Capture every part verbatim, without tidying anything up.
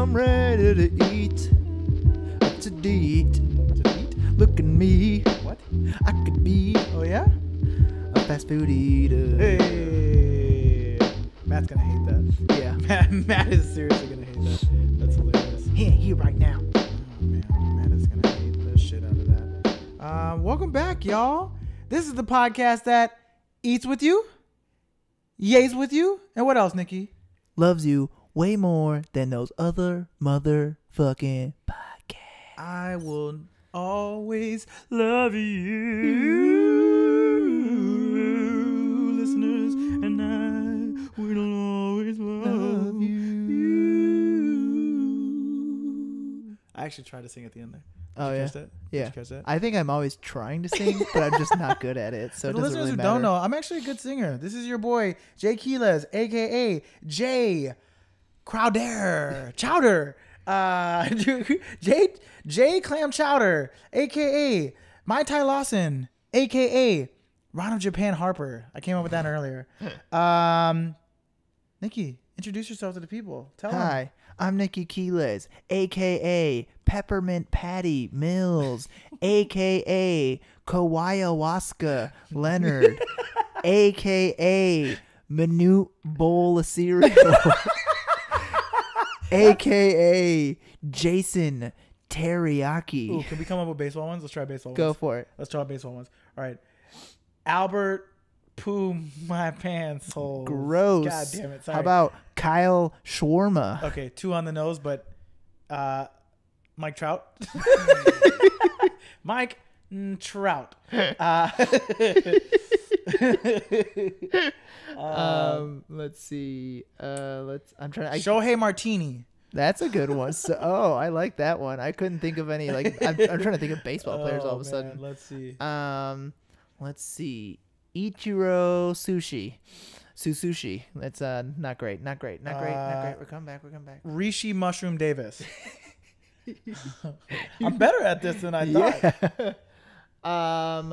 I'm ready to eat. Up to date. Look at me. What? I could be. Oh yeah? A fast food eater. Hey. Matt's gonna hate that. Yeah. Matt, Matt is seriously gonna hate that. That's hilarious. He ain't here right now. Oh man, Matt is gonna hate the shit out of that. Um, welcome back, y'all. This is the podcast that eats with you, yays with you, and what else, Nikki? Loves you way more than those other motherfucking podcasts. I will always love you, listeners, and I will always love you. I actually tried to sing at the end there. Did oh you yeah, catch that? yeah. Did you catch that? I think I'm always trying to sing, but I'm just not good at it. So it doesn't listeners really who matter. Don't know, I'm actually a good singer. This is your boy Jay Quiles, aka Jay Crowder Chowder, uh, Jay Jay Clam Chowder, aka Mai Tai Lawson, aka Ron of Japan Harper. I came up with that earlier. Um, Nikki, introduce yourself to the people. Tell them. Hi, I'm Nicky Quiles, aka Peppermint Patty Mills, aka Kawayawaska Leonard, aka Minute Bowl of Cereal, aka Jason Teriyaki. Ooh, can we come up with baseball ones? Let's try baseball Go ones. Go for it. Let's try baseball ones. All right. Albert. Poo my pants hole. Gross. God damn it. Sorry. How about Kyle Shawarma? Okay, two on the nose, but uh, Mike Trout. Mike Trout. Uh, um, let's see. Uh, let's. I'm trying. To, I, Shohei Martini. That's a good one. So, oh, I like that one. I couldn't think of any. Like, I'm, I'm trying to think of baseball players. Oh, all of a man. sudden. Let's see. Um, let's see. Ichiro Sushi. Susushi. That's uh, not great. Not great. Not great. Not great. We're coming back. We're coming back. Rishi Mushroom Davis. I'm better at this than I yeah. thought. Um.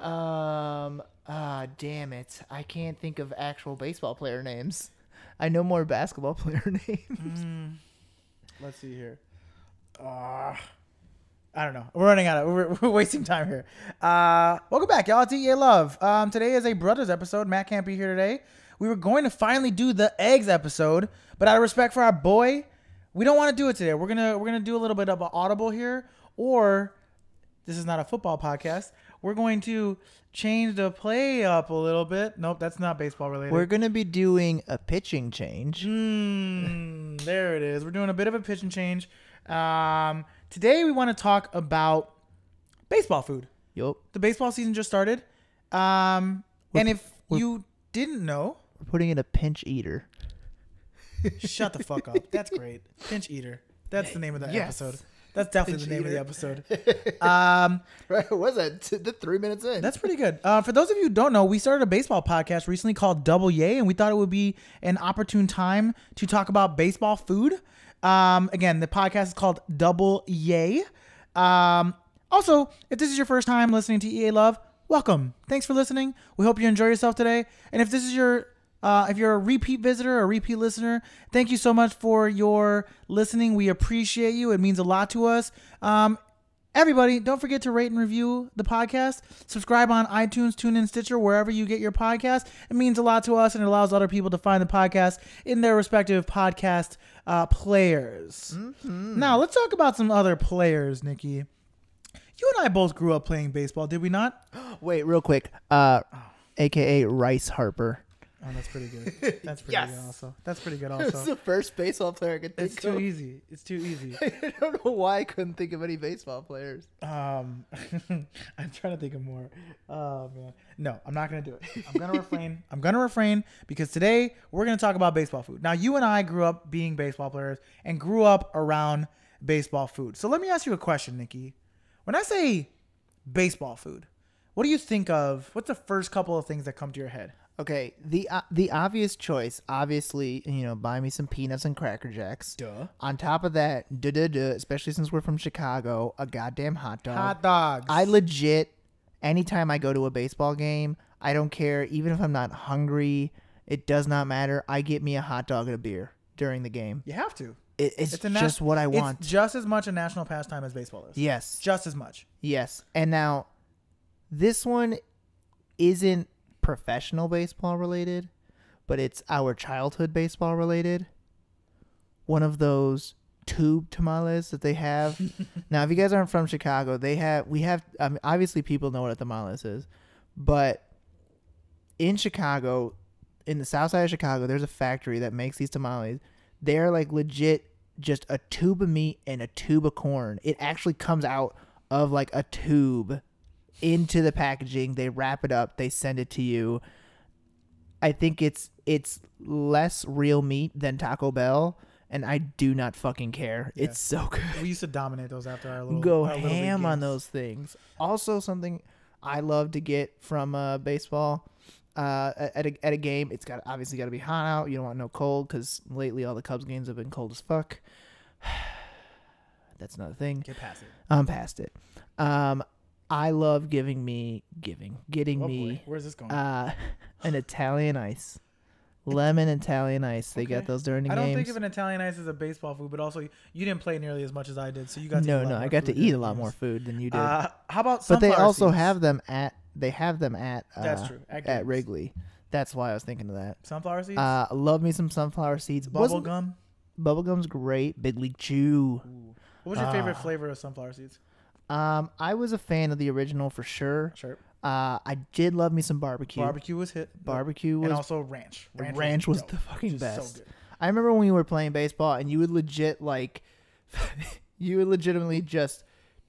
Um. Ah, uh, damn it! I can't think of actual baseball player names. I know more basketball player names. Mm. Let's see here. Ah. Uh. I don't know. We're running out of we're, we're wasting time here. Uh, welcome back, y'all. It's Eat Yay Love. Um, today is a brothers episode. Matt can't be here today. We were going to finally do the eggs episode, but out of respect for our boy, we don't want to do it today. We're gonna we're gonna do a little bit of an audible here, or this is not a football podcast. We're going to change the play up a little bit. Nope, that's not baseball related. We're going to be doing a pitching change. Mm, there it is. We're doing a bit of a pitching change. Um. Today, we want to talk about baseball food. Yup. The baseball season just started. Um, and if you didn't know... We're putting in a pinch eater. Shut the fuck up. That's great. Pinch eater. That's the name of that yes. episode. That's definitely pinch the name eater. of the episode. Um, right, what was that? The three minutes in. That's pretty good. Uh, for those of you who don't know, we started a baseball podcast recently called Double Yay, and we thought it would be an opportune time to talk about baseball food. Um, again, the podcast is called Double Yay. Um, also, if this is your first time listening to E A Love, welcome. Thanks for listening. We hope you enjoy yourself today. And if this is your, uh, if you're a repeat visitor or repeat listener, thank you so much for your listening. We appreciate you. It means a lot to us. Um, everybody, don't forget to rate and review the podcast. Subscribe on iTunes, TuneIn, Stitcher, wherever you get your podcast. It means a lot to us and it allows other people to find the podcast in their respective podcast Uh, players. Mm-hmm. Now let's talk about some other players, Nikki. You and I both grew up playing baseball, did we not? Wait, real quick. Uh, A K A Rice Harper. Oh, that's pretty good. That's pretty yes. good also. That's pretty good also. It's the first baseball player I could think of. It's too easy. It's too easy. I don't know why I couldn't think of any baseball players. Um, I'm trying to think of more. Oh, man. No, I'm not going to do it. I'm going to refrain. I'm going to refrain because today we're going to talk about baseball food. Now, you and I grew up being baseball players and grew up around baseball food. So let me ask you a question, Nikki. When I say baseball food, what do you think of? What's the first couple of things that come to your head? Okay, the uh, the obvious choice, obviously, you know, buy me some peanuts and Cracker Jacks. Duh. On top of that, duh, duh, duh, especially since we're from Chicago, a goddamn hot dog. Hot dogs. I legit, anytime I go to a baseball game, I don't care. Even if I'm not hungry, it does not matter. I get me a hot dog and a beer during the game. You have to. it, it's, it's just what I want. It's just as much a national pastime as baseball is. Yes. Just as much. Yes. And now this one isn't professional baseball related, but it's our childhood baseball related. One of those tube tamales that they have. Now, if you guys aren't from Chicago, they have, we have, I mean, obviously people know what a tamales is, but in Chicago, in the south side of Chicago, there's a factory that makes these tamales. They're like legit just a tube of meat and a tube of corn. It actually comes out of like a tube into the packaging. They wrap it up. They send it to you. I think it's it's less real meat than Taco Bell, and I do not fucking care. Yeah. It's so good. We used to dominate those after our little go our ham little on those things. Also, something I love to get from uh, baseball uh, at a at a game. It's got obviously got to be hot out. You don't want no cold because lately all the Cubs games have been cold as fuck. That's another thing. Get past it. I'm past it. Um, I love giving me giving getting oh, me. Boy. Where's this going? Uh, An Italian ice. Lemon Italian ice. They okay. got those during the games. I don't games. think of an Italian ice as a baseball food, but also you didn't play nearly as much as I did, so you got to No, eat a lot no, more I got to eat a lot more food than you did. Uh, how about sunflower But they also seeds? have them at they have them at uh, That's true. At, at Wrigley. That's why I was thinking of that. Sunflower seeds? Uh, love me some sunflower seeds. Bubble gum? Bubble gum's great. Big League Chew. Ooh. What was your uh, favorite flavor of sunflower seeds? Um, I was a fan of the original for sure. Sure. Uh, I did love me some barbecue. Barbecue was hit. Barbecue was... And also ranch. Ranch, ranch was, was the fucking best. So good. I remember when we were playing baseball and you would legit like... you would legitimately just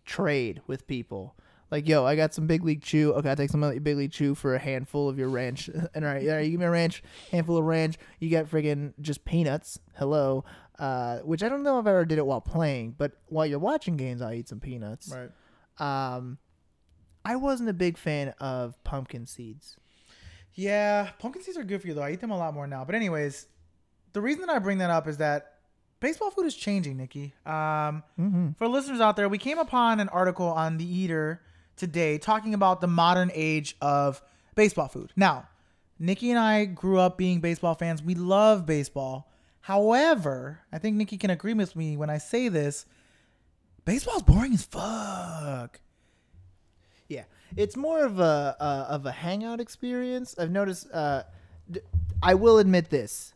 trade with people. Like, yo, I got some Big League Chew. Okay, I'll take some Big League Chew for a handful of your ranch. And all right, all right, you give me a ranch, handful of ranch. You got friggin' just peanuts. Hello. Uh, which I don't know if I ever did it while playing, but while you're watching games, I'll eat some peanuts. Right. Um... I wasn't a big fan of pumpkin seeds. Yeah, pumpkin seeds are good for you, though. I eat them a lot more now. But anyways, the reason that I bring that up is that baseball food is changing, Nikki. Um, mm-hmm. For listeners out there, we came upon an article on The Eater today talking about the modern age of baseball food. Now, Nikki and I grew up being baseball fans. We love baseball. However, I think Nikki can agree with me when I say this. Baseball's boring as fuck. Yeah, it's more of a uh, of a hangout experience. I've noticed. Uh, d I will admit this: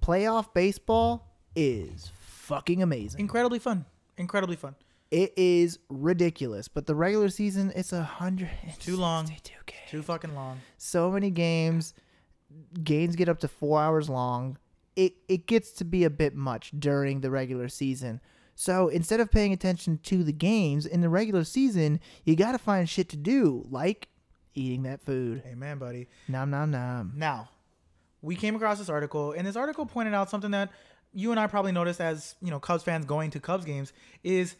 playoff baseball is fucking amazing, incredibly fun, incredibly fun. It is ridiculous, but the regular season it's a hundred too long, too fucking long. So many games, games get up to four hours long. It it gets to be a bit much during the regular season. So instead of paying attention to the games in the regular season, you got to find shit to do, like eating that food. Amen, buddy. Nom, nom, nom. Now, we came across this article, and this article pointed out something that you and I probably noticed as, you know, Cubs fans going to Cubs games, is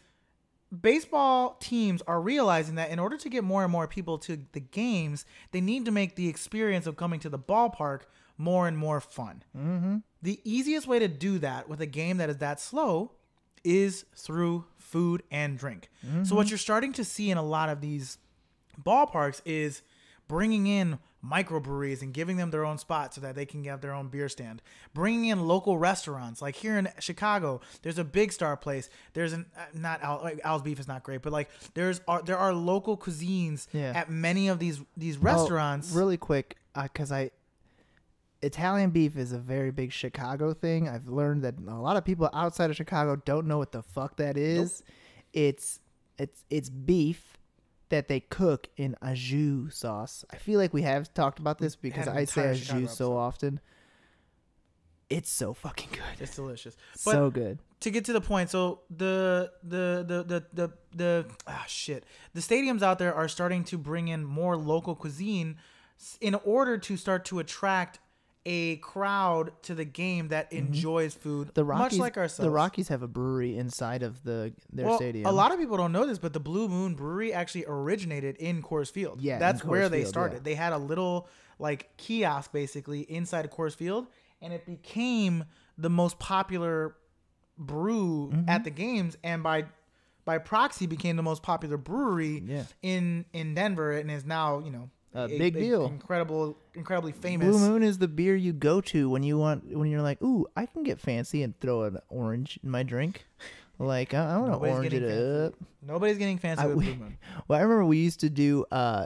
baseball teams are realizing that in order to get more and more people to the games, they need to make the experience of coming to the ballpark more and more fun. Mm-hmm. The easiest way to do that with a game that is that slow is through food and drink. Mm-hmm. So what you're starting to see in a lot of these ballparks is bringing in microbreweries and giving them their own spot so that they can have their own beer stand. Bringing in local restaurants. Like here in Chicago, there's a Big Star place. There's an, not Al, like Al's Beef is not great, but like there's are, there are local cuisines yeah. at many of these, these restaurants. Oh, really quick, because uh, I... Italian beef is a very big Chicago thing. I've learned that a lot of people outside of Chicago don't know what the fuck that is. Nope. It's it's it's beef that they cook in au jus sauce. I feel like we have talked about this because I say au jus so often. It's so fucking good. It's delicious. But so good. To get to the point, so the the the the the the ah shit. The stadiums out there are starting to bring in more local cuisine in order to start to attract a crowd to the game that enjoys food, the Rockies, much like ourselves. The Rockies have a brewery inside of the their well, stadium. A lot of people don't know this, but the Blue Moon Brewery actually originated in Coors Field. Yeah, that's where Field, they started. Yeah. They had a little like kiosk basically inside of Coors Field, and it became the most popular brew mm-hmm. at the games, and by by proxy became the most popular brewery yeah. in in Denver, and is now you know a big a, deal. Incredible, incredibly famous. Blue Moon is the beer you go to when you want, when you're like, ooh, I can get fancy and throw an orange in my drink. Like, I, I want to orange it fancy. up. Nobody's getting fancy I, with we, Blue Moon. Well, I remember we used to do, uh,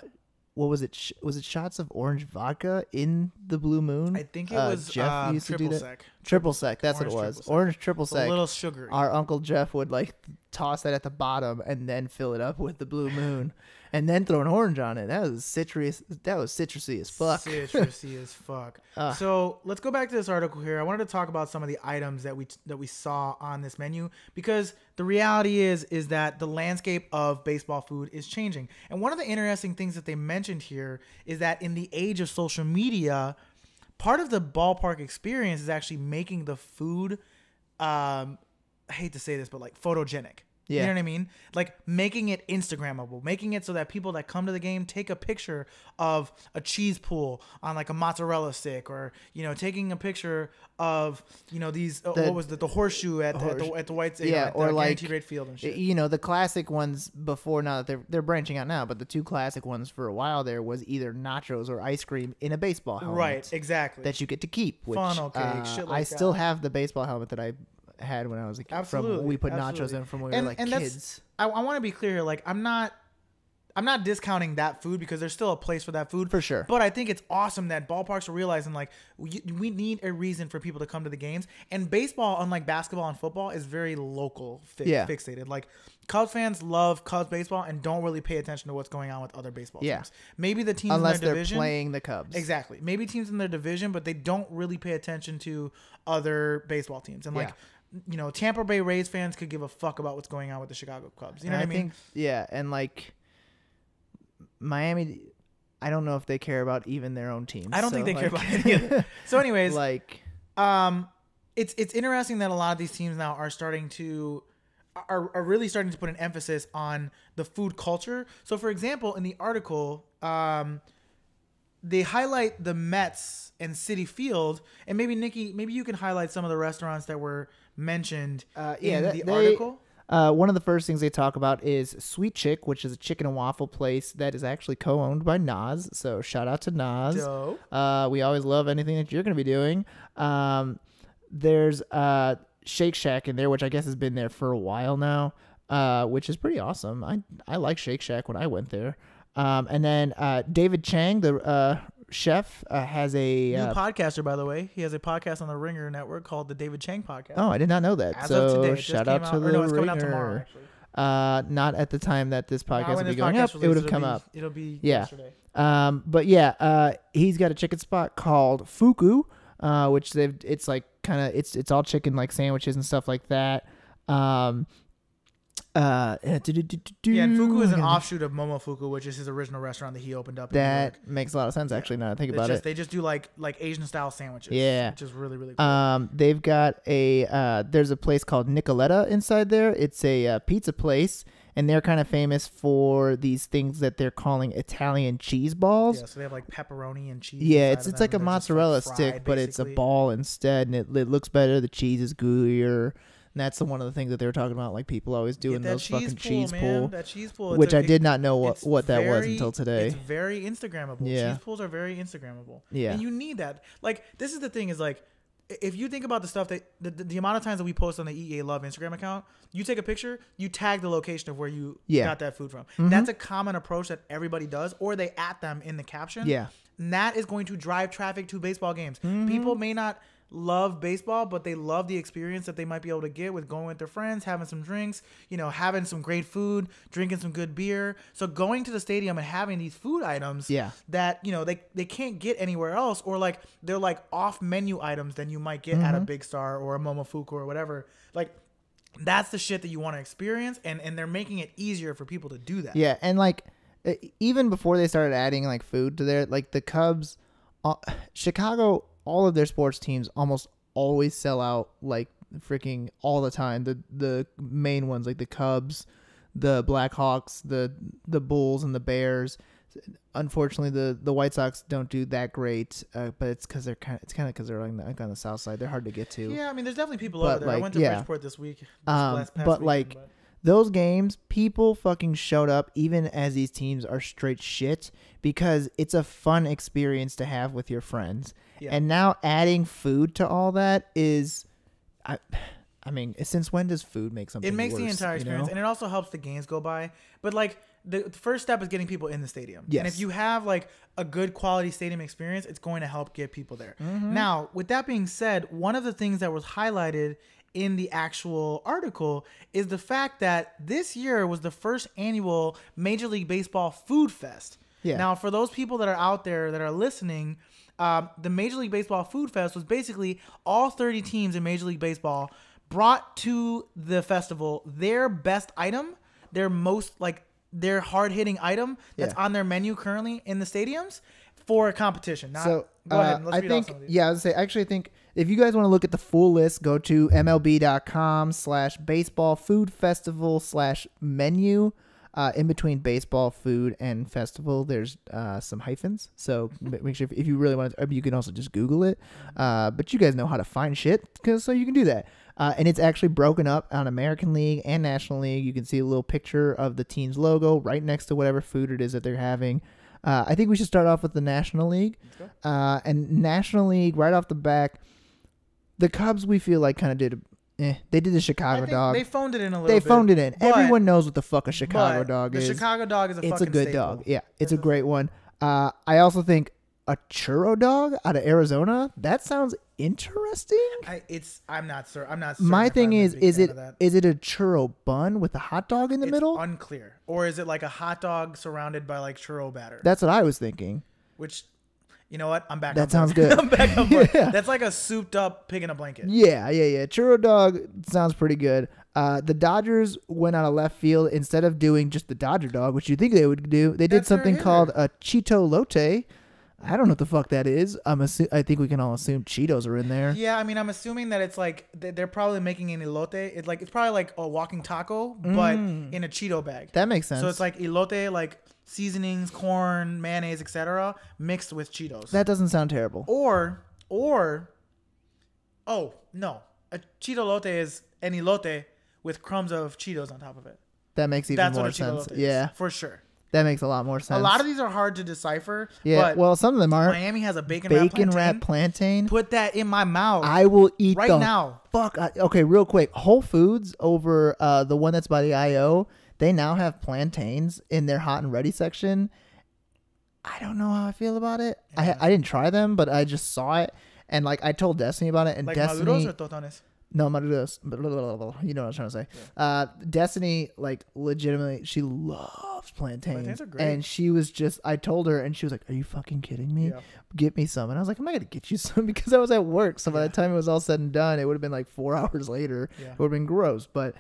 what was it? Sh was it shots of orange vodka in the Blue Moon? I think it uh, was Jeff uh, used triple to do that. sec. Triple sec. That's orange what it was. Triple orange triple sec. A little sugary. Our Uncle Jeff would like toss that at the bottom and then fill it up with the Blue Moon, and then throw an orange on it. That was citrus. That was citrusy as fuck. Citrusy as fuck. Uh, so let's go back to this article here. I wanted to talk about some of the items that we t that we saw on this menu, because the reality is is that the landscape of baseball food is changing. And one of the interesting things that they mentioned here is that in the age of social media, part of the ballpark experience is actually making the food, um, I hate to say this, but like photogenic. Yeah. You know what I mean? Like making it Instagrammable, making it so that people that come to the game take a picture of a cheese pool on like a mozzarella stick, or, you know, taking a picture of, you know, these, the, what was the, the horseshoe at, horse, at, the, at the White, yeah, know, or the like Guaranteed Rate Field and shit. You know, the classic ones before, now that they're, they're branching out now, but the two classic ones for a while there was either nachos or ice cream in a baseball helmet. Right, exactly. That you get to keep, which funnel cake, uh, shit like I that. still have the baseball helmet that I had when I was a kid. Absolutely. From, we put absolutely. nachos in from when we and, were like and kids. I, I want to be clear here. Like, I'm not... I'm not discounting that food, because there's still a place for that food. For sure. But I think it's awesome that ballparks are realizing, like, we, we need a reason for people to come to the games. And baseball, unlike basketball and football, is very local fi yeah. fixated. Like, Cubs fans love Cubs baseball and don't really pay attention to what's going on with other baseball yeah. teams. Maybe the teams Unless in their division... Unless they're playing the Cubs. Exactly. Maybe teams in their division, but they don't really pay attention to other baseball teams. And, like... Yeah. You know, Tampa Bay Rays fans could give a fuck about what's going on with the Chicago Cubs. You know and what I mean? Think, yeah, and like Miami, I don't know if they care about even their own team. I don't so think they like, care about it either. So, anyways, like, um, it's it's interesting that a lot of these teams now are starting to are are really starting to put an emphasis on the food culture. So, for example, in the article, um. they highlight the Mets and Citi Field, and maybe Nikki, maybe you can highlight some of the restaurants that were mentioned uh, in yeah, that, the they, article. Uh, one of the first things they talk about is Sweet Chick, which is a chicken and waffle place that is actually co-owned by Nas. So shout out to Nas. Uh, we always love anything that you're going to be doing. Um, there's uh, Shake Shack in there, which I guess has been there for a while now, uh, which is pretty awesome. I I like Shake Shack when I went there. Um, and then uh, David Chang, the uh, chef, uh, has a... New uh, podcaster, by the way. He has a podcast on the Ringer network called the David Chang Podcast. Oh, I did not know that. As so of today, it just shout out, out to the no, it's Ringer. Coming out tomorrow, actually. Uh, not at the time that this podcast no, will be going up. Releases, it would have come be, up. It'll be yeah. yesterday. Um, but yeah, uh, he's got a chicken spot called Fuku, uh, which they've. It's like kind of it's it's all chicken, like sandwiches and stuff like that. Um, Uh, do, do, do, do. Yeah, and Fuku is an offshoot of Momofuku, which is his original restaurant that he opened up. That makes a lot of sense, actually. Now I think about it, they just do like like Asian style sandwiches. Yeah, which is really really cool. Um, they've got a uh, there's a place called Nicoletta inside there. It's a uh, pizza place, and they're kind of famous for these things that they're calling Italian cheese balls. Yeah, so they have like pepperoni and cheese. Yeah, it's it's like a mozzarella stick, but it's a ball instead, and it it looks better. The cheese is gooier. And that's the, one of the things that they were talking about, like people always doing those cheese fucking pool, cheese, pool, that cheese pool, which a, I did not know what, what that very, was until today. It's very Instagrammable. Yeah. Cheese pools are very Instagrammable. Yeah. And you need that. Like, this is the thing is like, if you think about the stuff that the, the, the amount of times that we post on the E A Love Instagram account, you take a picture, you tag the location of where you yeah. got that food from. Mm-hmm. That's a common approach that everybody does, or they at them in the caption. Yeah. And that is going to drive traffic to baseball games. Mm-hmm. People may not love baseball, but they love the experience that they might be able to get with going with their friends, having some drinks, you know, having some great food, drinking some good beer. So going to the stadium and having these food items yeah. that, you know, they, they can't get anywhere else, or like they're like off menu items than you might get mm-hmm. at a Big Star or a Momofuku or whatever. Like that's the shit that you want to experience, and, and they're making it easier for people to do that. Yeah. And like even before they started adding like food to their, like the Cubs, uh, Chicago, all of their sports teams almost always sell out like freaking all the time. The the main ones like the Cubs, the Blackhawks, the the Bulls, and the Bears. Unfortunately, the the White Sox don't do that great, uh, but it's because they're kind of it's kind of because they're on the, like on the south side. They're hard to get to. Yeah, I mean, there's definitely people but over there. Like, I went to yeah. Bridgeport this week. This um, last past but weekend, like but. Those games, people fucking showed up even as these teams are straight shit because it's a fun experience to have with your friends. Yeah. And now adding food to all that is, I, I mean, since when does food make something worse? It makes worse, the entire experience, you know? And it also helps the games go by. But like the first step is getting people in the stadium. Yes. And if you have like a good quality stadium experience, it's going to help get people there. Mm-hmm. Now, with that being said, one of the things that was highlighted in the actual article is the fact that this year was the first annual Major League Baseball Food Fest. Yeah. Now, for those people that are out there that are listening, um, the Major League Baseball Food Fest was basically all thirty teams in Major League Baseball brought to the festival their best item, their most like their hard hitting item that's yeah. on their menu currently in the stadiums for a competition. Not, so go uh, ahead. Let's I read think, off some of these. Yeah, I was gonna say, actually, I think. If you guys want to look at the full list, go to M L B dot com slash baseball food festival slash menu. Uh, in between baseball, food, and festival, there's uh, some hyphens. So make sure if, if you really want to, you can also just Google it. Uh, but you guys know how to find shit, cause, so you can do that. Uh, and it's actually broken up on American League and National League. You can see a little picture of the team's logo right next to whatever food it is that they're having. Uh, I think we should start off with the National League. Uh, and National League, right off the back, the Cubs, we feel like, kind of did a, eh, they did the Chicago dog. They phoned it in a little bit. They phoned it in. Everyone knows what the fuck a Chicago dog is. The Chicago dog is a fucking staple. It's a good dog. Yeah, it's a great one. Uh, I also think a churro dog out of Arizona. That sounds interesting. I, it's I'm not sure. I'm not. My thing is, is it is it a churro bun with a hot dog in the middle? It's unclear. Or is it like a hot dog surrounded by like churro batter? That's what I was thinking. Which. You know what? I'm back. That sounds good. I'm back on board. Yeah. That's like a souped up pig in a blanket. Yeah, yeah, yeah. Churro dog sounds pretty good. Uh, the Dodgers went out of left field. Instead of doing just the Dodger dog, which you think they would do, they did something called a Cheeto Lote. I don't know what the fuck that is. I'm assu I think we can all assume Cheetos are in there. Yeah, I mean, I'm assuming that it's like they're probably making an elote. It's like it's probably like a walking taco, but mm. in a Cheeto bag. That makes sense. So it's like elote, like seasonings, corn, mayonnaise, et cetera, mixed with Cheetos. That doesn't sound terrible. Or, or, oh no, a Cheeto Lote is an elote with crumbs of Cheetos on top of it. That makes even That's more sense. Is, yeah, for sure. That makes a lot more sense. A lot of these are hard to decipher. Yeah, but well, some of them are. Miami has a bacon, bacon wrap plantain. plantain. Put that in my mouth. I will eat right the now. Fuck. I, okay, real quick. Whole Foods over uh, the one that's by the I O. They now have plantains in their hot and ready section. I don't know how I feel about it. Yeah. I I didn't try them, but I just saw it, and like I told Destiny about it, and like Destiny. Maduros or totones? No, Maduros. Blah, blah, blah, blah. You know what I'm trying to say. Yeah. Uh, Destiny, like, legitimately, she loves plantains. Plantains are great. And she was just, I told her, and she was like, are you fucking kidding me? Yeah. Get me some. And I was like, I'm not going to get you some because I was at work. So by yeah. the time it was all said and done, it would have been like four hours later. Yeah. It would have been gross. But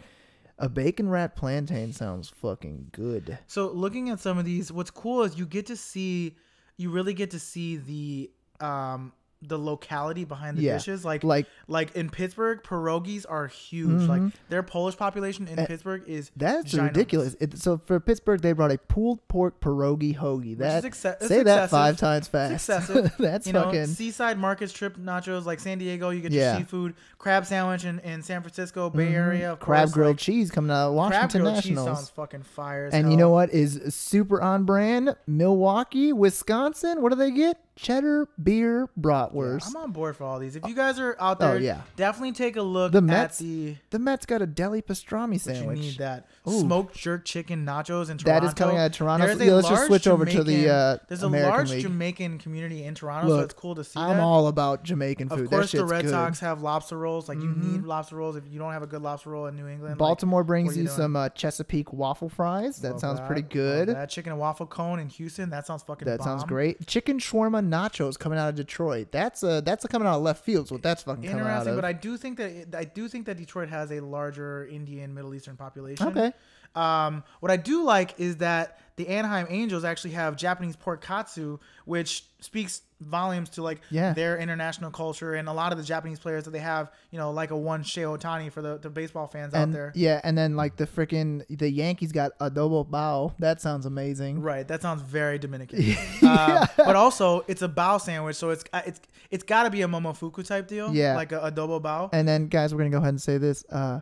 a bacon wrap plantain sounds fucking good. So looking at some of these, what's cool is you get to see, you really get to see the, um, the locality behind the yeah. dishes. Like, like like in Pittsburgh, pierogies are huge. Mm-hmm. Like their Polish population in uh, Pittsburgh is that's ginormous. Ridiculous. It, so for Pittsburgh, they brought a pulled pork pierogi hoagie. That Which is say excessive. That five times fast. That's you fucking know, seaside market strip nachos. Like San Diego, you get your yeah. seafood crab sandwich in, in San Francisco Bay mm-hmm. Area. Of crab course, grilled like, cheese coming out of Washington crab Nationals. Cheese sounds fucking fire. As and hell. You know what is super on brand? Milwaukee, Wisconsin. What do they get? Cheddar beer bratwurst. Yeah, I'm on board for all these. If you guys are out there, oh, yeah. definitely take a look the Mets, at the the Mets got a deli pastrami sandwich. You need that. Ooh. Smoked jerk chicken nachos in Toronto. That is coming out of Toronto. So, yeah, let's just switch Jamaican, over to the uh, there's a American large League. Jamaican community in Toronto, look, so it's cool to see. I'm that. all about Jamaican food. Of course, the Red good. Sox have lobster rolls. Like mm-hmm. you need lobster rolls if you don't have a good lobster roll in New England. Baltimore like, brings you, you some uh, Chesapeake waffle fries. That Love sounds that. pretty good. Love that chicken and waffle cone in Houston. That sounds fucking. That bomb. sounds great. Chicken shawarma nachos coming out of Detroit. That's a that's a coming out of left field. So that's fucking interesting. Coming out of. But I do think that I do think that Detroit has a larger Indian Middle Eastern population. Okay. Um, what I do like is that the Anaheim Angels actually have Japanese pork katsu, which speaks volumes to like yeah. their international culture and a lot of the Japanese players that they have. You know, like a one Shohei Ohtani for the, the baseball fans and, out there. Yeah, and then like the freaking the Yankees got adobo bao. That sounds amazing. Right, that sounds very Dominican. Yeah. Um, but also it's a bao sandwich, so it's it's it's got to be a Momofuku type deal. Yeah, like a adobo bao. And then guys, we're gonna go ahead and say this: uh,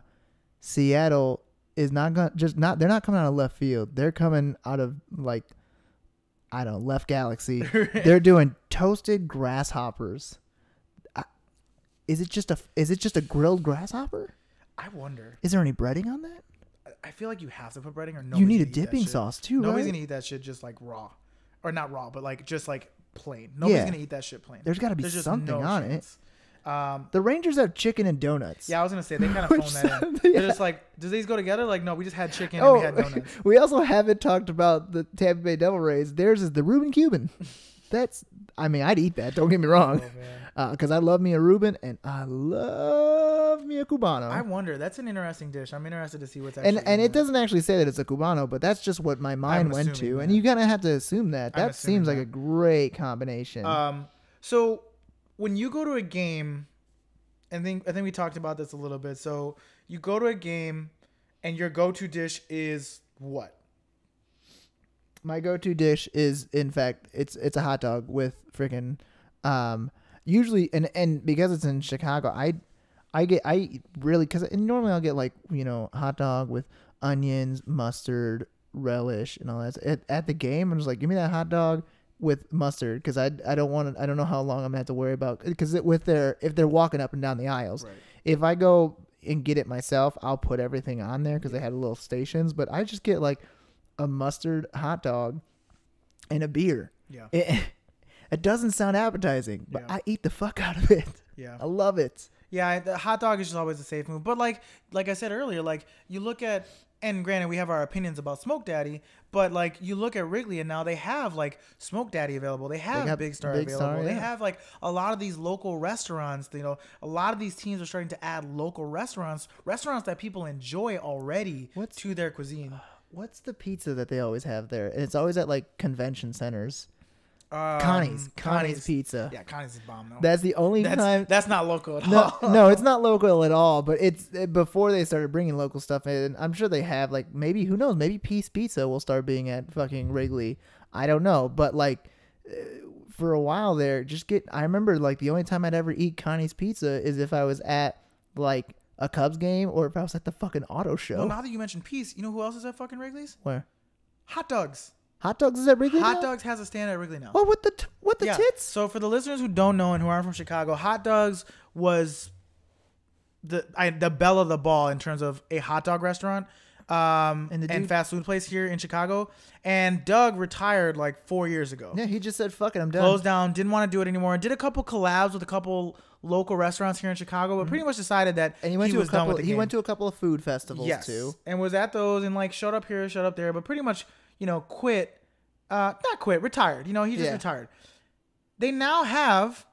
Seattle is not gonna just not. They're not coming out of left field. They're coming out of like, I don't know, left galaxy. They're doing toasted grasshoppers. I, is it just a is it just a grilled grasshopper? I wonder. Is there any breading on that? I feel like you have to put breading, or no. You need a dipping sauce too. Nobody's right? gonna eat that shit just like raw, or not raw, but like just like plain. Nobody's yeah. gonna eat that shit plain. There's got to be There's something no on chance. it. Um, the Rangers have chicken and donuts. Yeah, I was gonna say they kind of phoned that in. They're yeah. just like, do these go together? Like, no, we just had chicken oh, and we had donuts. We also haven't talked about the Tampa Bay Devil Rays. Theirs is the Reuben Cuban. That's, I mean, I'd eat that. Don't get me wrong, because oh, uh, I love me a Reuben and I love me a Cubano. I wonder. That's an interesting dish. I'm interested to see what's actually. And and it doesn't actually say that it's a Cubano, but that's just what my mind I'm went assuming, to. Yeah. And you kind of have to assume that. That seems like that. a great combination. Um. So. When you go to a game, and then I think we talked about this a little bit. So you go to a game, and your go-to dish is what? My go-to dish is, in fact, it's it's a hot dog with freaking, um, usually, and and because it's in Chicago, I, I get I really because normally I'll get like you know hot dog with onions, mustard, relish, and all that. At, at the game, I'm just like, give me that hot dog with mustard, because I, I don't want to, I don't know how long I'm gonna have to worry about, because with their if they're walking up and down the aisles, right. If I go and get it myself, I'll put everything on there because yeah. they had little stations. But I just get like a mustard hot dog and a beer. Yeah, it, it doesn't sound appetizing, but yeah. I eat the fuck out of it. Yeah, I love it. Yeah, the hot dog is just always a safe move. But like like I said earlier, like you look at. And granted, we have our opinions about Smoke Daddy, but like you look at Wrigley and now they have like Smoke Daddy available. They have they Big Star Big available. Star, yeah. They have like a lot of these local restaurants. You know, a lot of these teams are starting to add local restaurants, restaurants that people enjoy already what's, to their cuisine. What's the pizza that they always have there? It's always at like convention centers. Um, Connie's, Connie's, Connie's Pizza. Yeah, Connie's is bomb. No. That's the only that's, time. That's not local at no, all. No, it's not local at all. But it's it, before they started bringing local stuff in. I'm sure they have like maybe who knows maybe Peace Pizza will start being at fucking Wrigley. I don't know, but like for a while there, just get. I remember like the only time I'd ever eat Connie's Pizza is if I was at like a Cubs game or if I was at the fucking auto show. Well, now that you mentioned Peace, you know who else is at fucking Wrigley's? Where? Hot Doug's. Hot Doug's is at Wrigley Hot now? Doug's has a stand at Wrigley now. Well, what the t what the yeah. tits? So for the listeners who don't know and who aren't from Chicago, Hot Doug's was the I, the belle of the ball in terms of a hot dog restaurant um, and, and fast food place here in Chicago. And Doug retired like four years ago. Yeah, he just said, fuck it, I'm done. Closed down, didn't want to do it anymore. Did a couple collabs with a couple local restaurants here in Chicago, but mm-hmm. pretty much decided that and he, went he to was a couple, done with the game. He went to a couple of food festivals yes, too. And was at those and like showed up here, showed up there, but pretty much... you know, quit, uh, not quit, retired. You know, he just yeah. retired. They now have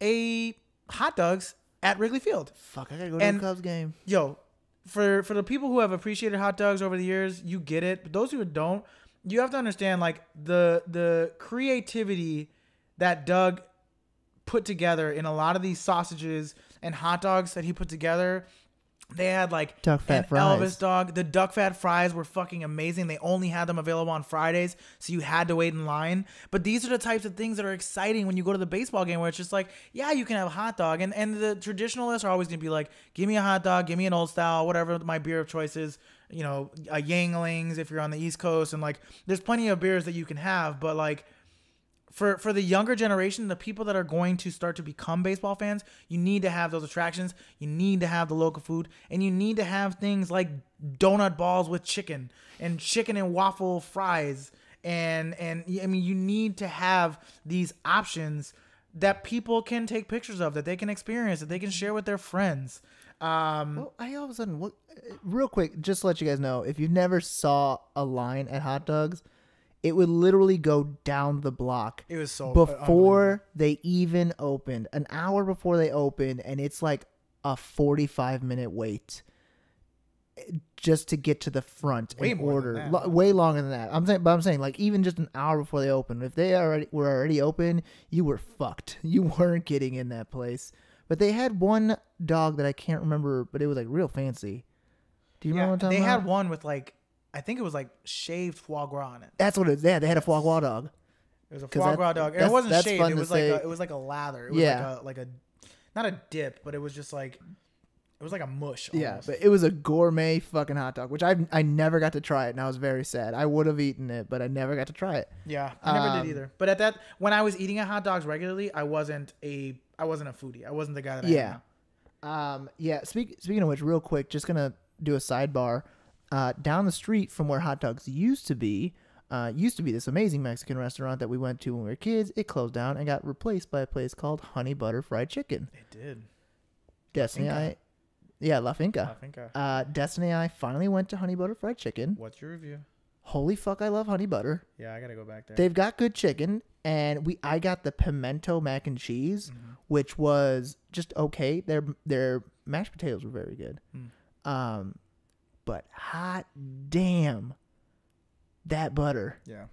a Hot Doug's at Wrigley Field. Fuck, I gotta go and, to the Cubs game. Yo, for, for the people who have appreciated Hot Doug's over the years, you get it. But those who don't, you have to understand, like, the, the creativity that Doug put together in a lot of these sausages and hot dogs that he put together. They had like duck fat fries. Elvis dog. The duck fat fries were fucking amazing. They only had them available on Fridays, so you had to wait in line. But these are the types of things that are exciting when you go to the baseball game, where it's just like, yeah, you can have a hot dog. And and the traditionalists are always gonna be like, give me a hot dog, give me an old style, whatever my beer of choice is. You know, a Yanglings if you're on the East Coast, and like, there's plenty of beers that you can have. But like, for for the younger generation, the people that are going to start to become baseball fans, you need to have those attractions. You need to have the local food, and you need to have things like donut balls with chicken and chicken and waffle fries. And, and I mean, you need to have these options that people can take pictures of, that they can experience, that they can share with their friends. Um, well, I all of a sudden, what, real quick, just to let you guys know, if you never saw a line at Hot Doug's, it would literally go down the block. It was so before they even opened, an hour before they opened, and it's like a forty-five minute wait just to get to the front way and order. Lo way longer than that. I'm saying, but I'm saying, like, even just an hour before they opened, if they already were already open, you were fucked. You weren't getting in that place. But they had one dog that I can't remember, but it was like real fancy. Do you yeah, remember what I'm talking about? They had one with like. I think it was like shaved foie gras on it. That's what it was. Yeah, they had a foie gras dog. It was a foie gras dog. It wasn't shaved. It was like a, it was like a lather. It was yeah. like a like a not a dip, but it was just like It was like a mush. Almost. Yeah, but it was a gourmet fucking hot dog, which I I never got to try it, and I was very sad. I would have eaten it, but I never got to try it. Yeah, I never um, did either. But at that, when I was eating at hot dogs regularly, I wasn't a I wasn't a foodie. I wasn't the guy that. I yeah. Um. Yeah. Speak, speaking of which, real quick, just gonna do a sidebar. Uh, down the street from where hot dogs used to be, uh, used to be this amazing Mexican restaurant that we went to when we were kids. It closed down and got replaced by a place called Honey Butter Fried Chicken. It did. Destiny, I. Yeah, La Finca. La Finca. Uh, Destiny and I finally went to Honey Butter Fried Chicken. What's your review? Holy fuck, I love honey butter. Yeah, I gotta go back there. They've got good chicken, and we I got the pimento mac and cheese, mm-hmm. which was just okay. Their their mashed potatoes were very good. Mm. Um, but hot damn, that butter. Yeah.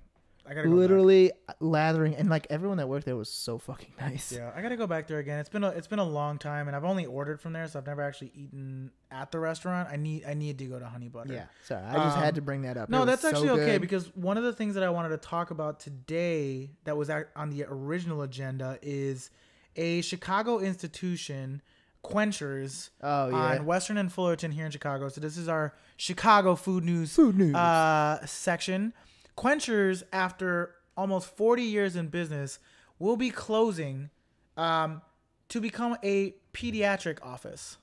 I gotta go literally back. Lathering, and like everyone that worked there was so fucking nice. Yeah, I gotta go back there again. It's been a, it's been a long time, and I've only ordered from there, so I've never actually eaten at the restaurant. I need I need to go to Honey Butter. Yeah, sorry, I um, just had to bring that up. No, that's actually so okay because one of the things that I wanted to talk about today that was on the original agenda is a Chicago institution, Quenchers, oh, yeah. on Western and Fullerton here in Chicago. So this is our Chicago food news food news uh, section. Quenchers, after almost forty years in business, will be closing um, to become a pediatric office.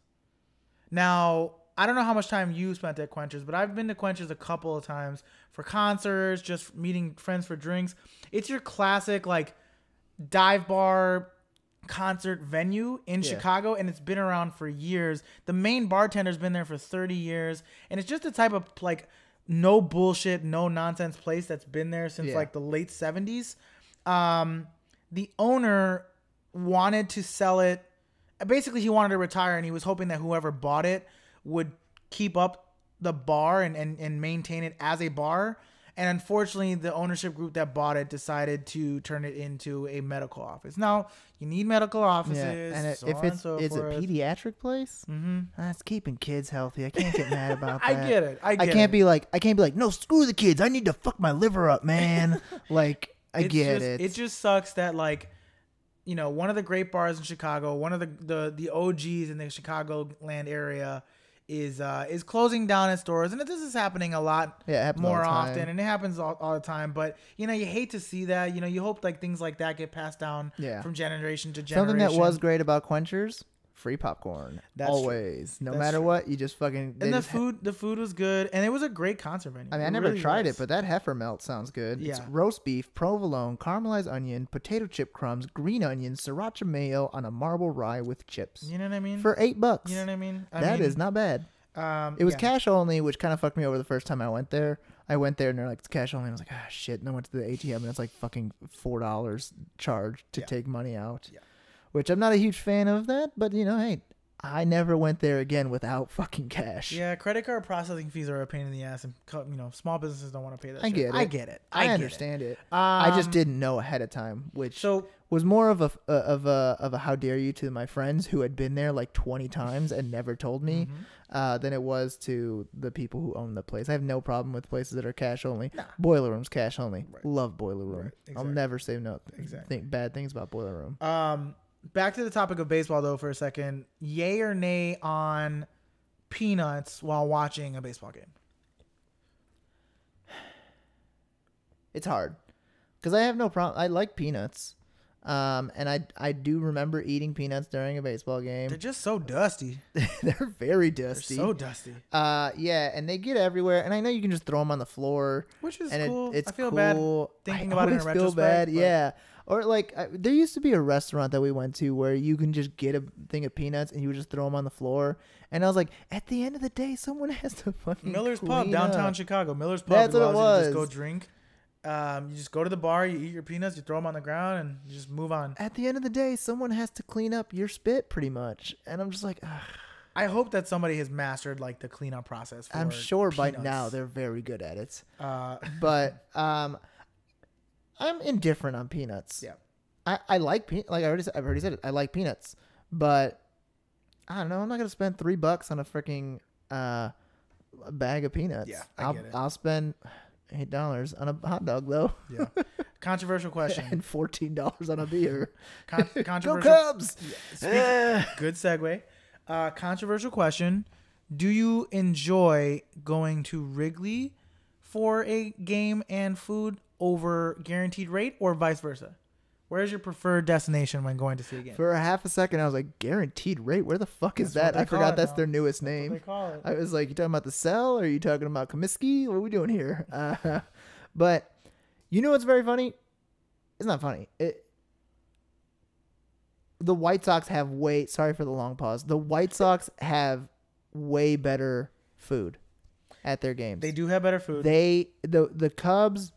Now, I don't know how much time you spent at Quenchers, but I've been to Quenchers a couple of times for concerts, just meeting friends for drinks. It's your classic like dive bar concert venue in yeah. Chicago, and it's been around for years. The main bartender's been there for thirty years, and it's just the type of like no bullshit, no nonsense place that's been there since yeah. like the late seventies. Um, the owner wanted to sell it. Basically, he wanted to retire, and he was hoping that whoever bought it would keep up the bar and, and, and maintain it as a bar. And unfortunately, the ownership group that bought it decided to turn it into a medical office. Now, you need medical offices. Yeah. And it, so if it's so is forth. a pediatric place, mm-hmm. that's keeping kids healthy. I can't get mad about that. I get it. I, get I can't it. be like I can't be like no, screw the kids. I need to fuck my liver up, man. Like I it's get just, it. It just sucks that like you know one of the great bars in Chicago, one of the the, the O Gs in the Chicagoland area. Is uh is closing down its doors, and this is happening a lot yeah, more often, and it happens all, all the time. But you know, you hate to see that. You know, you hope like things like that get passed down yeah. from generation to generation. Something that was great about Quenchers, free popcorn, That's always, true. no That's matter true. what. You just fucking and the just food, the food was good, and it was a great concert venue. I mean, I it never really tried was. it, but that heifer melt sounds good. Yeah. It's roast beef, provolone, caramelized onion, potato chip crumbs, green onion, sriracha mayo on a marble rye with chips. You know what I mean? For eight bucks. You know what I mean? I that mean, is not bad. Um, it was yeah. cash only, which kind of fucked me over the first time I went there. I went there and they're like, it's cash only. And I was like, ah, shit. And I went to the A T M and it's like fucking four dollars charged to yeah. take money out. Yeah. Which I'm not a huge fan of that, but you know, hey, I never went there again without fucking cash. Yeah, credit card processing fees are a pain in the ass, and you know, small businesses don't want to pay that. I shit. get it. I get it. I, I get understand it. it. Um, I just didn't know ahead of time, which so, was more of a of a of a how dare you to my friends who had been there like twenty times and never told me, mm-hmm. uh, than it was to the people who own the place. I have no problem with places that are cash only. Nah. Boiler Room's cash only. Right. Love Boiler Room. Right. Exactly. I'll never say no. Exactly. Think bad things about Boiler Room. Um. Back to the topic of baseball, though, for a second. Yay or nay on peanuts while watching a baseball game? It's hard because I have no problem. I like peanuts, um, and I I do remember eating peanuts during a baseball game. They're just so dusty. They're very dusty. They're so dusty. Uh, yeah, and they get everywhere. And I know you can just throw them on the floor, which is and cool. It, it's I feel cool. bad thinking I about it in retrospect. I feel bad. But yeah. Or like I, there used to be a restaurant that we went to where you can just get a thing of peanuts and you would just throw them on the floor. And I was like, at the end of the day, someone has to fucking Miller's Pub downtown up. Chicago. Miller's Pub. That's what it was. You just go drink. Um, you just go to the bar, you eat your peanuts, you throw them on the ground, and you just move on. At the end of the day, someone has to clean up your spit, pretty much. And I'm just like, ugh. I hope that somebody has mastered like the cleanup process. For I'm sure peanuts. by now they're very good at it. Uh, but um. I'm indifferent on peanuts. Yeah, I, I like pe like I already said, I've already said it. I like peanuts, but I don't know. I'm not gonna spend three bucks on a freaking uh bag of peanuts. Yeah, I I'll, get it. I'll spend eight dollars on a hot dog though. Yeah, controversial question. And fourteen dollars on a beer. Con controversial. Go Cubs! Yeah. Speaking, good segue. Uh, controversial question. Do you enjoy going to Wrigley for a game and food over Guaranteed Rate, or vice versa? Where's your preferred destination when going to see a game? For a half a second, I was like, Guaranteed Rate? Where the fuck is that? I forgot that's their newest name. That's what they call it. I was like, you talking about the Cell? Or are you talking about Comiskey? What are we doing here? Uh, but you know what's very funny? It's not funny. It, the White Sox have way... Sorry for the long pause. The White Sox have way better food at their games. They do have better food. They the the Cubs...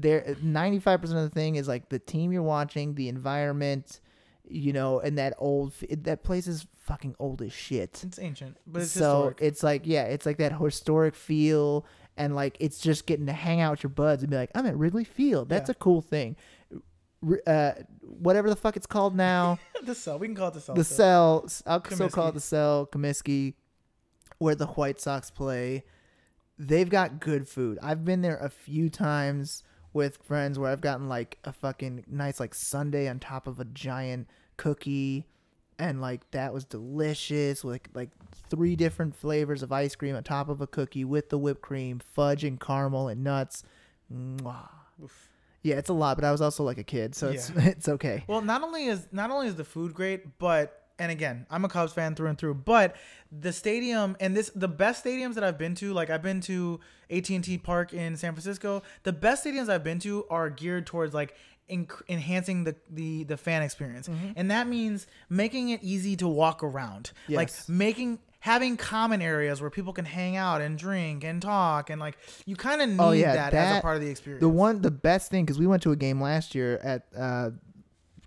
There, ninety-five percent of the thing is like the team you're watching, the environment, you know, and that old, that place is fucking old as shit. It's ancient, but it's so historic. It's like, yeah, it's like that historic feel. And like, it's just getting to hang out with your buds and be like, I'm at Wrigley Field. That's yeah. a cool thing. Uh, whatever the fuck it's called now. The Cell. We can call it the Cell. The Cell. I'll Comiskey. still call it the Cell, Comiskey, where the White Sox play. They've got good food. I've been there a few times with friends where I've gotten like a fucking nice like sundae on top of a giant cookie, and like that was delicious, with like, like three different flavors of ice cream on top of a cookie with the whipped cream, fudge and caramel and nuts. Mwah. Yeah, it's a lot, but I was also like a kid, so yeah. it's it's okay. Well, not only is not only is the food great, but and again, I'm a Cubs fan through and through, but the stadium and this, the best stadiums that I've been to, like I've been to A T and T Park in San Francisco. The best stadiums I've been to are geared towards like en enhancing the, the, the fan experience. Mm-hmm. And that means making it easy to walk around, yes. like making, having common areas where people can hang out and drink and talk. And like, you kind of need oh, yeah, that, that as a part of the experience. The one, the best thing, cause we went to a game last year at uh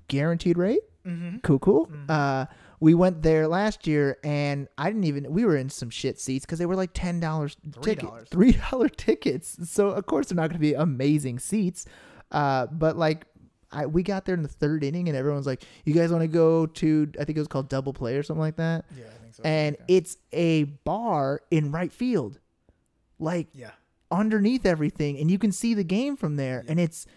Guaranteed Rate. Mm-hmm. Cool, cool. Mm-hmm. Uh, we went there last year, and I didn't even. We were in some shit seats because they were like ten dollars tickets, three dollar tickets. So of course they're not going to be amazing seats. Uh, but like, I we got there in the third inning, and everyone's like, "You guys want to go to?" I think it was called Double Play or something like that. Yeah, I think so. And okay. It's a bar in right field, like yeah, underneath everything, and you can see the game from there, yeah. and it's.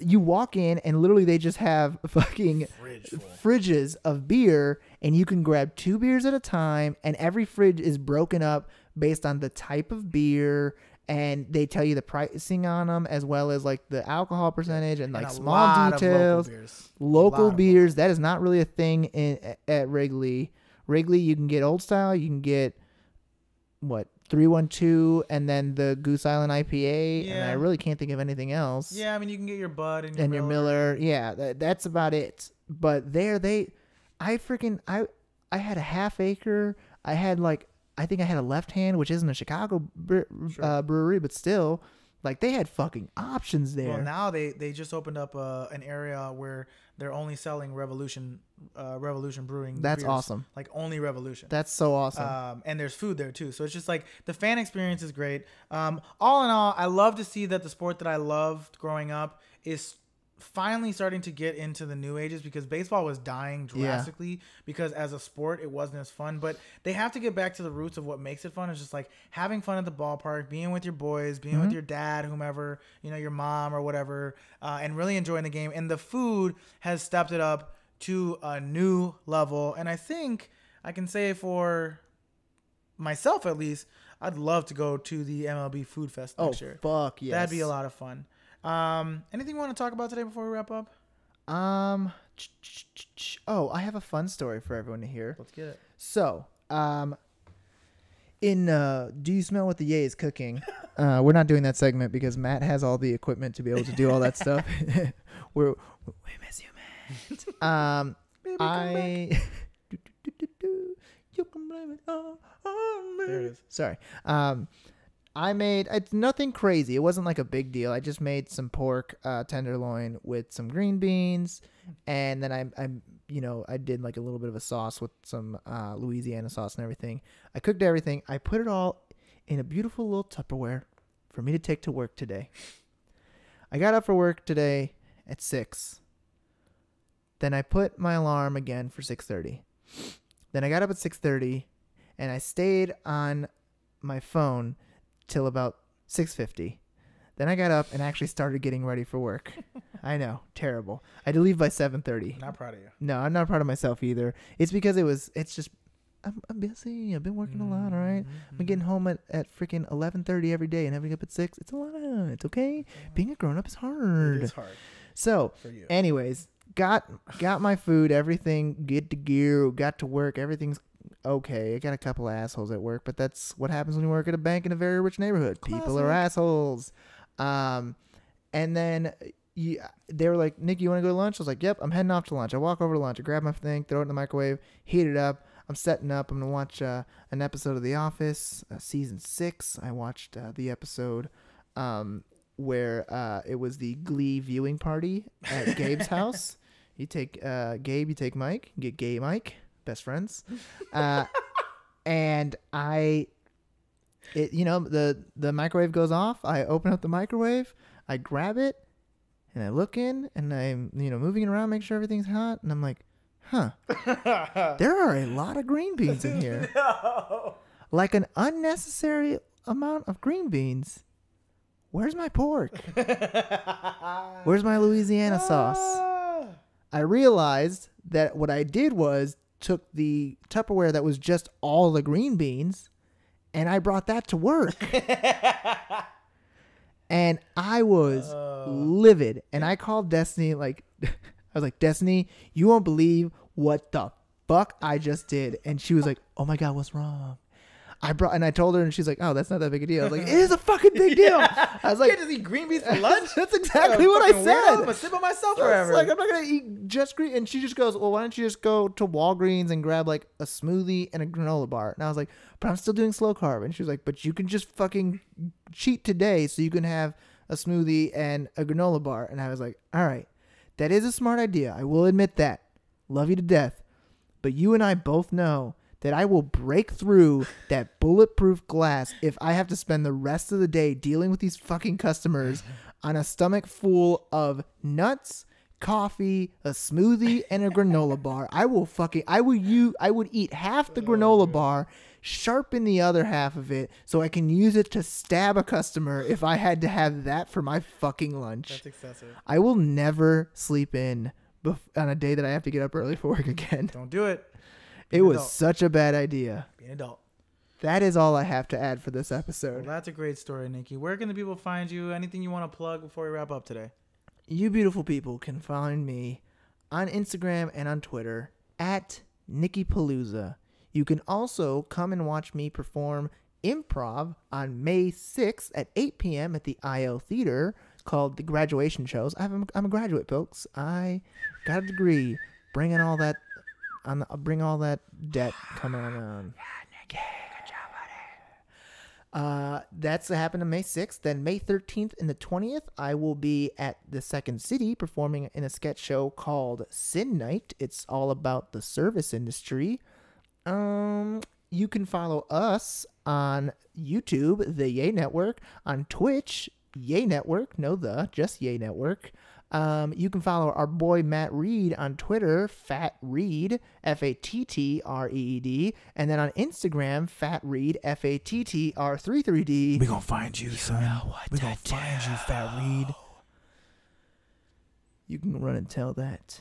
You walk in and literally they just have fucking fridge fridges of beer, and you can grab two beers at a time, and every fridge is broken up based on the type of beer, and they tell you the pricing on them as well as like the alcohol percentage and, and like small details. Local beers. Local beers. That is not really a thing in, at Wrigley. Wrigley, you can get Old Style. You can get what? three one two, and then the Goose Island I P A, yeah. and I really can't think of anything else. Yeah, I mean, you can get your Bud and your and Miller. Your Miller. Yeah, that, that's about it. But there, they, I freaking, I, I had a Half Acre. I had like, I think I had a Left Hand, which isn't a Chicago bre sure. uh, brewery, but still, like they had fucking options there. Well, now they they just opened up uh, an area where they're only selling Revolution, uh, Revolution Brewing. That's beers. Awesome. Like only Revolution. That's so awesome. Um, and there's food there too. So it's just like the fan experience is great. Um, all in all, I love to see that the sport that I loved growing up is finally starting to get into the new ages, because baseball was dying drastically yeah. because as a sport, it wasn't as fun, but they have to get back to the roots of what makes it fun. It's just like having fun at the ballpark, being with your boys, being mm-hmm. with your dad, whomever, you know, your mom or whatever, uh, and really enjoying the game. And the food has stepped it up to a new level. And I think I can say for myself, at least, I'd love to go to the M L B Food Fest next year. Oh, fuck yes. That'd be a lot of fun. Um, anything you want to talk about today before we wrap up? Um, ch ch ch ch oh, I have a fun story for everyone to hear. Let's get it. So, um, in, uh, Do You Smell What the Yay Is Cooking? uh, we're not doing that segment because Matt has all the equipment to be able to do all that stuff. we're, we miss you, Matt. um, Baby, I, do, do, do, do. You can blame it all on me. There it is. Sorry. Um, I made, it's nothing crazy. It wasn't like a big deal. I just made some pork uh, tenderloin with some green beans. And then I, I, you know, I did like a little bit of a sauce with some uh, Louisiana sauce and everything. I cooked everything. I put it all in a beautiful little Tupperware for me to take to work today. I got up for work today at six. Then I put my alarm again for six thirty. Then I got up at six thirty and I stayed on my phone till about six fifty. Then I got up and actually started getting ready for work. I know, terrible. I had to leave by seven thirty. Not proud of you. No, I'm not proud of myself either. It's because it was, it's just, I'm, I'm busy. I've been working mm-hmm. a lot, all right? Mm-hmm. I'm getting home at, at freaking eleven thirty every day and having up at six. It's a lot. It's okay. Yeah. Being a grown-up is hard. It's hard. So, for you. Anyways, got got my food, everything, get to gear, got to work, everything's okay. I got a couple of assholes at work, but that's what happens when you work at a bank in a very rich neighborhood. Classic. People are assholes. Um, and then you, they were like, Nick, you want to go to lunch? I was like, yep, I'm heading off to lunch. I walk over to lunch. I grab my thing, throw it in the microwave, heat it up. I'm setting up. I'm going to watch uh, an episode of The Office, uh, season six. I watched uh, the episode um, where uh, it was the Glee viewing party at Gabe's house. You take uh, Gabe, you take Mike, you get gay Mike, best friends. Uh, and I, it, you know, the, the microwave goes off. I open up the microwave. I grab it and I look in and I'm, you know, moving it around, make sure everything's hot. And I'm like, huh, there are a lot of green beans in here. No. Like an unnecessary amount of green beans. Where's my pork? Where's my Louisiana sauce? I realized that what I did was took the Tupperware that was just all the green beans and I brought that to work. And I was uh, livid. And I called Destiny like... I was like, Destiny, you won't believe what the fuck I just did. And she was like, oh my God, what's wrong? I brought, and I told her, and she's like, oh, that's not that big a deal. I was like, it is a fucking big deal. Yeah. I was like, you can't just eat green beans for lunch? That's exactly what I said. I'm going to sip on myself forever. Like, I'm not going to eat just green. And she just goes, well, why don't you just go to Walgreens and grab like a smoothie and a granola bar? And I was like, but I'm still doing slow carb. And she was like, but you can just fucking cheat today so you can have a smoothie and a granola bar. And I was like, all right. That is a smart idea. I will admit that. Love you to death. But you and I both know that I will break through that bulletproof glass if I have to spend the rest of the day dealing with these fucking customers on a stomach full of nuts, coffee, a smoothie, and a granola bar. I will fucking, I would, you, I would eat half the granola bar, sharpen the other half of it so I can use it to stab a customer if I had to have that for my fucking lunch. That's excessive. I will never sleep in bef- on a day that I have to get up early for work again. Don't do it. Be it was adult. Such a bad idea. Be an adult. That is all I have to add for this episode. Well, that's a great story, Nikki. Where can the people find you? Anything you want to plug before we wrap up today? You beautiful people can find me on Instagram and on Twitter at Nickypalooza. You can also come and watch me perform improv on May sixth at eight p.m. at the I O Theater called The Graduation Shows. I'm, I'm a graduate, folks. I got a degree. Bringing all that, on the, bring all that debt coming on. Yeah, Nikki. Uh, that's happened on May sixth. Then May thirteenth and the twentieth, I will be at the Second City performing in a sketch show called Sin Night. It's all about the service industry. Um, you can follow us on YouTube, the Yay Network, on Twitch, Yay Network, no the, just Yay Network. Um, you can follow our boy Matt Reed on Twitter, fattreed, F A T T R E E D, and then on Instagram, fattreed, F A T T R three three D. We gonna find you, you son. We gonna do. Find you, fattreed. You can run and tell that,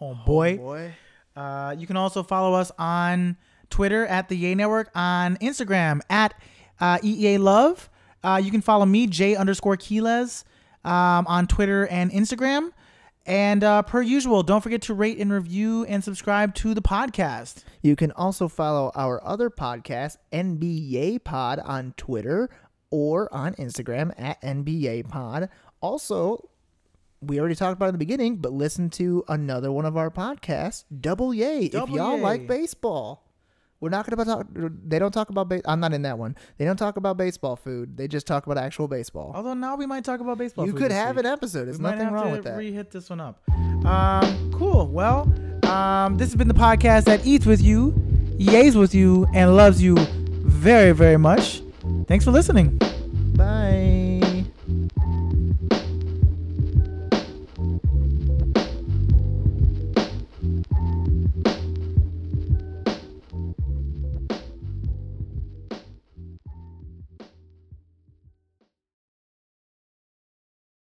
homeboy. Oh, boy. Uh, you can also follow us on Twitter at the Yay Network, on Instagram at uh, E E A Love. Uh, you can follow me, Jay underscore Quiles. Um, on Twitter and Instagram. And uh, per usual, don't forget to rate and review and subscribe to the podcast. You can also follow our other podcast, N B A Pod, on Twitter or on Instagram at N B A Pod. Also, we already talked about it in the beginning, but listen to another one of our podcasts, Double Yay, Double if y'all Yay. Like baseball. We're not going to talk. They don't talk about. Ba- I'm not in that one. They don't talk about baseball food. They just talk about actual baseball. Although now we might talk about baseball. You food could have week. An episode. There's we nothing might have wrong to with that. Re-hit this one up. Um, cool. Well, um, this has been the podcast that eats with you, yays with you, and loves you very, very much. Thanks for listening.